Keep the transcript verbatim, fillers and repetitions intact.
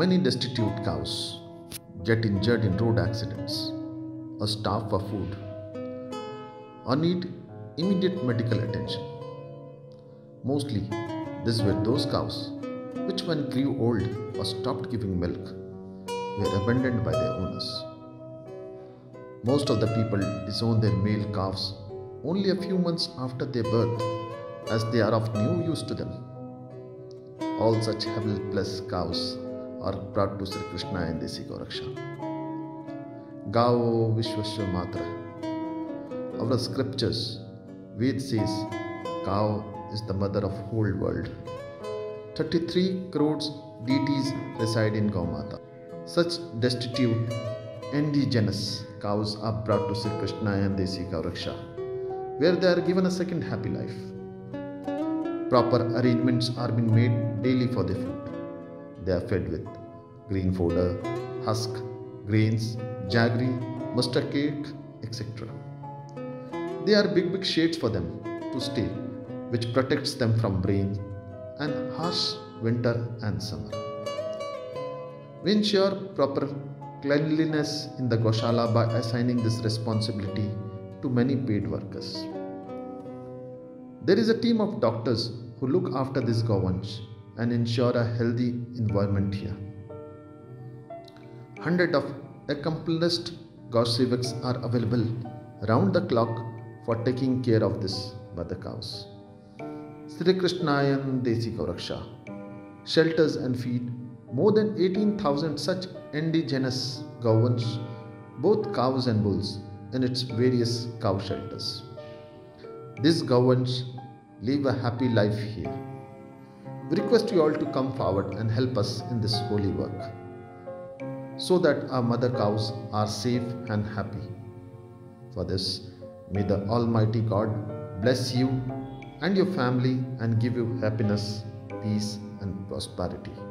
Many destitute cows get injured in road accidents or starve for food or need immediate medical attention. Mostly, these were those cows which, when grew old or stopped giving milk, were abandoned by their owners. Most of the people disown their male calves only a few months after their birth, as they are of no use to them. All such helpless cows are brought to Shri Krishnayan Desi Gau Raksha. Gao Vishwasya Matra. Our scriptures, Ved says, cow is the mother of whole world. thirty-three crores deities reside in Gaumata. Such destitute, indigenous cows are brought to Shri Krishnayan Desi Gau Raksha, where they are given a second happy life. Proper arrangements are being made daily for their food. They are fed with green fodder, husk, grains, jaggery, mustard cake, et cetera. There are big big shades for them to stay, which protects them from rain and harsh winter and summer. We ensure proper cleanliness in the gaushala by assigning this responsibility to many paid workers. There is a team of doctors who look after this gowansh and ensure a healthy environment here. Hundreds of accomplished gausevaks are available round the clock for taking care of this by the cows. Shri Krishnayan Desi Gau Raksha shelters and feed more than eighteen thousand such indigenous gowansh, both cows and bulls, in its various cow shelters. These gowansh live a happy life here. We request you all to come forward and help us in this holy work, so that our mother cows are safe and happy. For this, may the Almighty God bless you and your family and give you happiness, peace, and prosperity.